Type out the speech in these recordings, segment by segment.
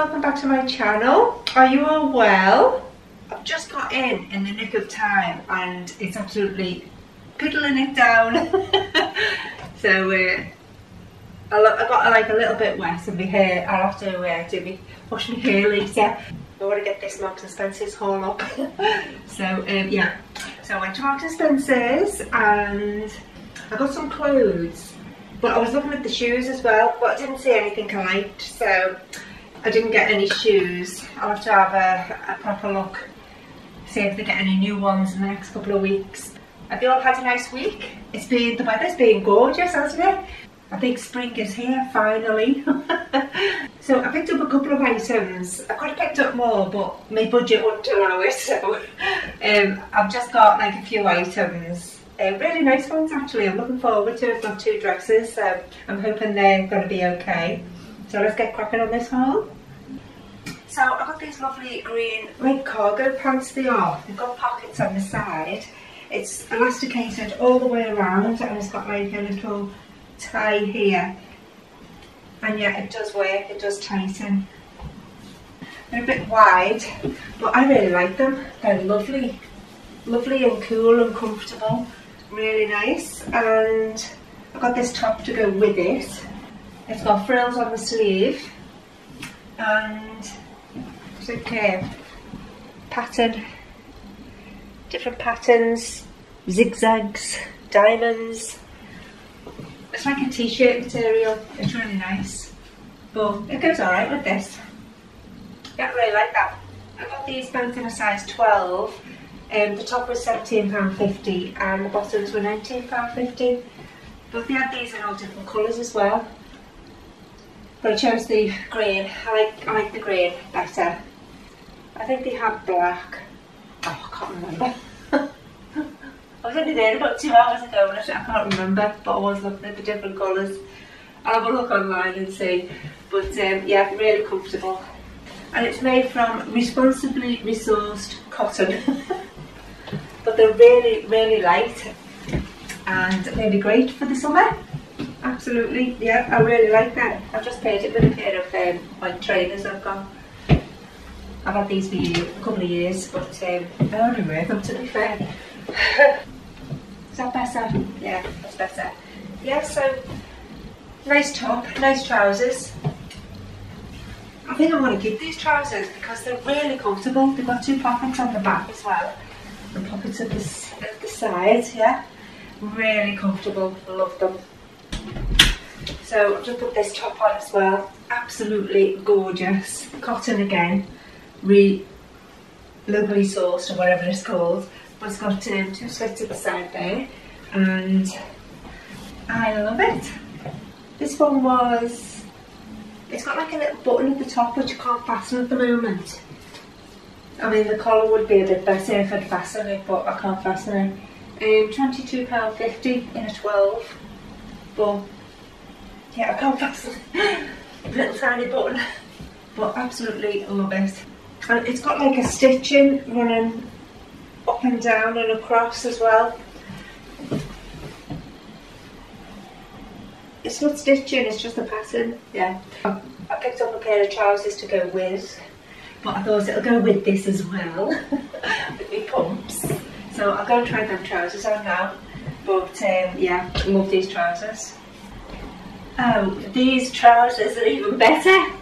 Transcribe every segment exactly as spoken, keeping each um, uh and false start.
welcome back to my channel. Are you all well? I've just got in in the nick of time and it's absolutely piddling it down. So uh, I got like a little bit wet in my hair. I'll have to uh, do me, wash my hair later. I want to get this Marks and Spencer's haul up. So um, yeah, so I went to Marks and Spencer's and I got some clothes, but I was looking at the shoes as well, but I didn't see anything I liked, so I didn't get any shoes. I'll have to have a, a proper look, see if they get any new ones in the next couple of weeks. Have you all had a nice week? It's been, the weather's been gorgeous, hasn't it? I think spring is here, finally. So I picked up a couple of items. I could have picked up more, but my budget wouldn't allow it, so um, I've just got like a few items. Uh, really nice ones, actually. I'm looking forward to it. I've got two dresses, so I'm hoping they're going to be okay. So let's get cracking on this haul. So I've got these lovely green red cargo pants. They are. They've got pockets on the side. It's elasticated all the way around, and it's got like a little tie here, and yeah, it does work, it does tighten. They're a bit wide, but I really like them. They're lovely, lovely and cool and comfortable, really nice. And I've got this top to go with it. It's got frills on the sleeve and it's okay, pattern, different patterns, zigzags, diamonds. It's like a t-shirt material, it's really nice, but it goes alright with this. Yeah, I really like that. I got these both in a size twelve, and um, the top was seventeen pounds fifty and the bottoms were nineteen pounds fifty, but they had these in all different colours as well, but I chose the green. I like, I like the green better. I think they had black, oh I can't remember. I was only there about two hours ago and I can't remember, but I was looking at the different colours. I'll have a look online and see. But um, yeah, really comfortable. And it's made from responsibly resourced cotton. But they're really, really light. And they'll be great for the summer. Absolutely, yeah, I really like that. I've just paired it with a pair of um, white trainers I've got. I've had these for a couple of years, but um, I only wear them to be fair. Is that better? Yeah, that's better. Yeah, so nice top, nice trousers. I think I want to keep these trousers because they're really comfortable. They've got two pockets on the back as well, and pockets at the, at the side, yeah. Really comfortable, love them. So I've just put this top on as well. Absolutely gorgeous. Cotton again, re locally sourced or whatever it's called. But it's got um, two slits at the side there, and I love it. This one was, it's got like a little button at the top which you can't fasten at the moment. I mean, the collar would be a bit better if I'd fasten it, but I can't fasten it. Um, twenty-two pounds fifty in a twelve, but yeah, I can't fasten it. Little tiny button, but absolutely love it. And it's got like a stitching running up and down and across as well. It's not stitching, it's just a pattern, yeah. I picked up a pair of trousers to go with, but I thought it'll go with this as well, with my pumps. So I'll go and try them trousers on now, but um, yeah, love these trousers. Oh, these trousers are even better.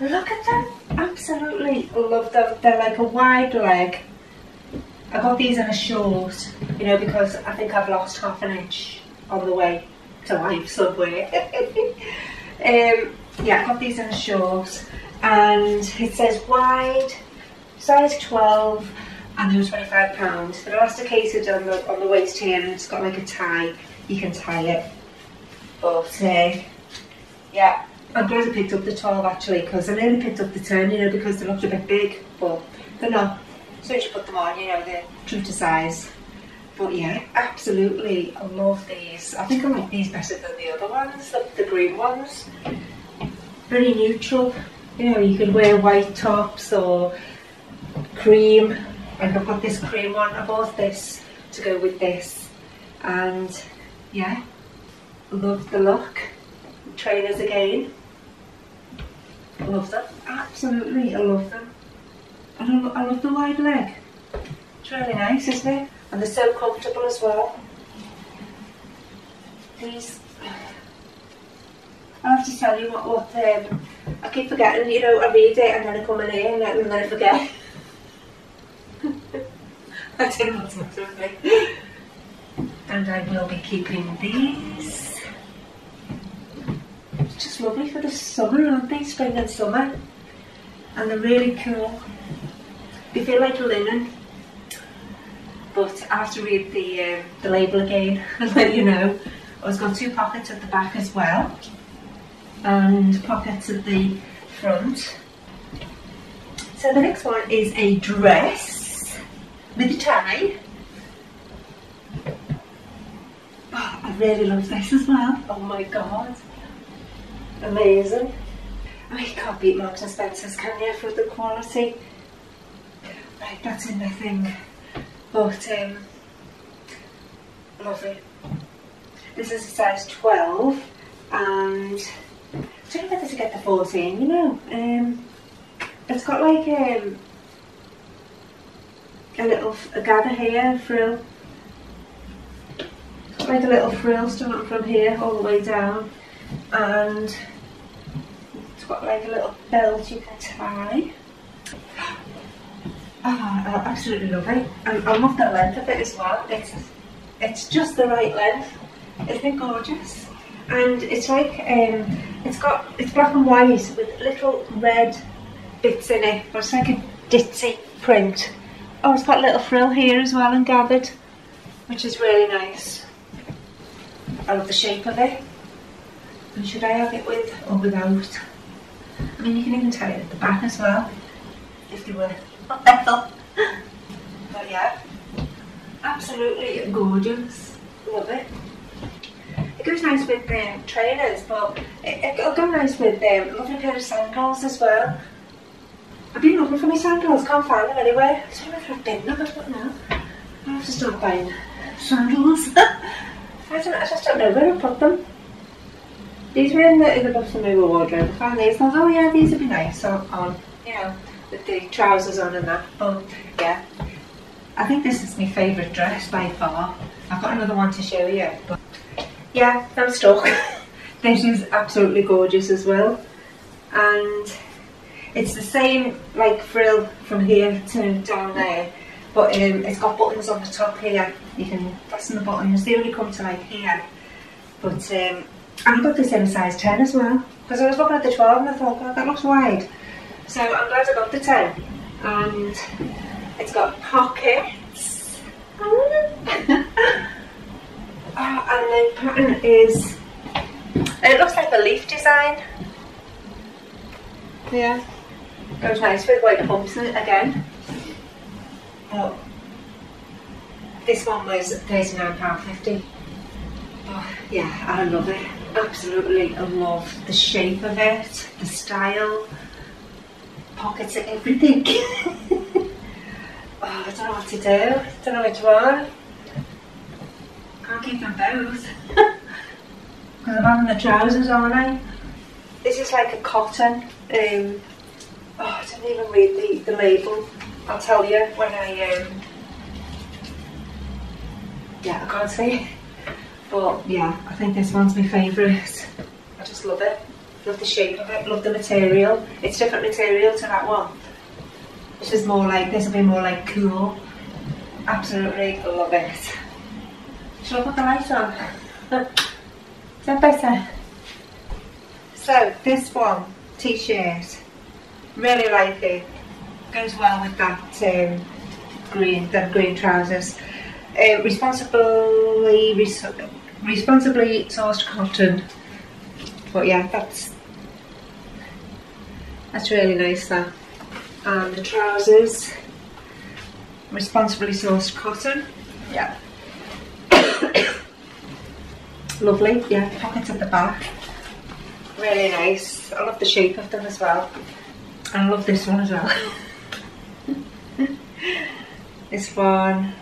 Look at them, absolutely love them. They're like a wide leg. I got these in a short, you know, because I think I've lost half an inch on the way to life somewhere. um, yeah, I got these in a short, and it says wide, size twelve, and they were twenty-five pounds. They're elasticated on the, on the waist here, and it's got like a tie. You can tie it. But, uh, yeah, I'm glad I picked up the twelve, actually, because I nearly picked up the ten, you know, because they looked a bit big, but they're not. So you put them on, you know, they're true to size. But yeah, absolutely, I love these. I think I like these better than the other ones, the, the green ones. Very neutral. You know, you could wear white tops or cream. And I've got this cream one. I bought this to go with this. And yeah, love the look. Trainers again. Love them. absolutely, I love them. I love, I love the wide leg. It's really nice, isn't it? And they're so comfortable as well. These, I have to tell you what, what um, I keep forgetting, you know, I read it and then I come in here and then I forget. I don't know what's matter with me. And I will be keeping these. It's just lovely for the summer, aren't they? Spring and summer. And they're really cool. They feel like linen. But I have to read the, uh, the label again and let you know. Oh, it's got two pockets at the back as well. And pockets at the front. So the next one is a dress with a tie. Oh, I really love this as well. Oh my god, amazing! I mean, you can't beat Marks and Spencer's, can you, for the quality? Right, that's in my thing. But um, lovely. This is a size twelve, and I don't know whether to get the fourteen, you know. Um, it's got like um, a little a gather here, frill. It's got like a little frill starting from here all the way down, and it's got like a little belt you can tie. Ah, oh, I absolutely love it. And I love the length of it as well. It's it's just the right length. Isn't it gorgeous? And it's like um, it's got it's black and white with little red bits in it, but it's like a ditzy print. Oh, it's got a little frill here as well and gathered, which is really nice. I love the shape of it. And should I have it with or without? I mean, you can even tie it at the back as well, if you were. But yeah, absolutely gorgeous. Love it. It goes nice with um, trainers, but it, it'll go nice with um, a lovely pair of sandals as well. I've been looking for my sandals, can't find them anywhere. I don't know if I've been them, I don't know. I have to stop buying sandals. I don't. I just don't know where I put them. These were in the, in the bottom of my wardrobe. I found these and I was, oh yeah, these would be nice. So on, you know, with the trousers on and that. But yeah, I think this is my favourite dress by far. I've got another one to show you. But yeah, I'm stuck. This is absolutely gorgeous as well, and it's the same like frill from here to down there, but um, it's got buttons on the top here. You can fasten the buttons. They only come to like here, but um, I got this in a size ten as well, because I was looking at the twelve and I thought, God, that looks wide. So I'm glad I got the ten, and it's got pockets. Oh, and the pattern is, it looks like a leaf design. Yeah, goes nice with white pumps again. Oh, this one was thirty-nine pounds fifty. Oh, yeah, I love it. Absolutely, I love the shape of it, the style, pockets and everything. Oh, I don't know what to do. I don't know which one. Can't keep them both because I'm having the trousers, aren't I? This is like a cotton. Um, oh, I didn't even read the, the label. I'll tell you when I. Um, yeah, I can't see it. But yeah, I think this one's my favourite. I just love it. Love the shape of it. Love the material. It's different material to that one. This is more like this will be more like cool. Absolutely love it. Shall I put the light on? Step by step. So this one, t-shirt, really like it. Goes well with that um, green, that green trousers. Uh, responsibly, res responsibly sourced cotton. But yeah, that's that's really nice. That and the trousers, responsibly sourced cotton. Yeah. Lovely, yeah, pockets at the back. Really nice. I love the shape of them as well. And I love this one as well. This one,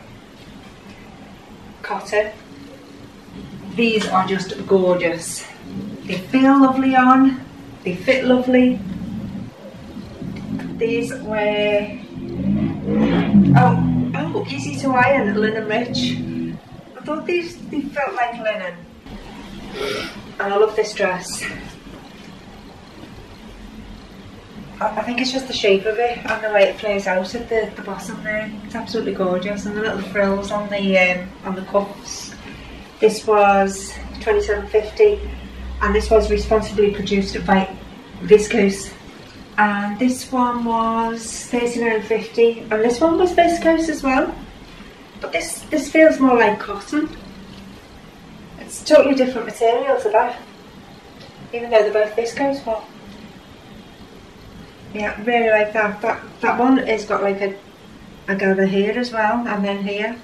cotton. These are just gorgeous. They feel lovely on, they fit lovely. These were oh oh easy to iron linen rich. I thought these they felt like linen, and I love this dress. I think it's just the shape of it and the way it flares out at the, the bottom there. It's absolutely gorgeous, and the little frills on the um, on the cuffs. This was twenty-seven fifty, and this was responsibly produced by Viscose. And this one was thirty-nine fifty, and this one was Viscose as well. But this this feels more like cotton. It's totally different material to that, even though they're both Viscose. But yeah, really like that. That that one has got like a, a gather here as well, and then here.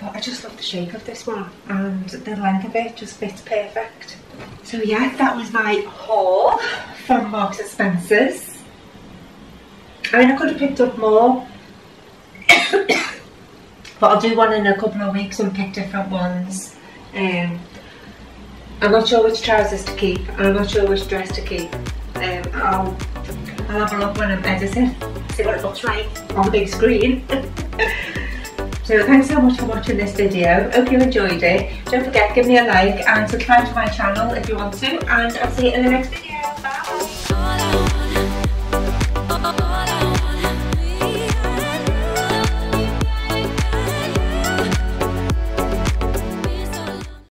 But I just love the shape of this one, and the length of it just fits perfect. So yeah, that was my haul from Marks and Spencer's. I mean, I could have picked up more, but I'll do one in a couple of weeks and pick different ones. Um, I'm not sure which trousers to keep, and I'm not sure which dress to keep. Um, I'll, I'll have a look when I'm editing, see what it looks like on the big screen. So thanks so much for watching this video. Hope you enjoyed it. Don't forget, give me a like and subscribe to my channel if you want to, and I'll see you in the next video.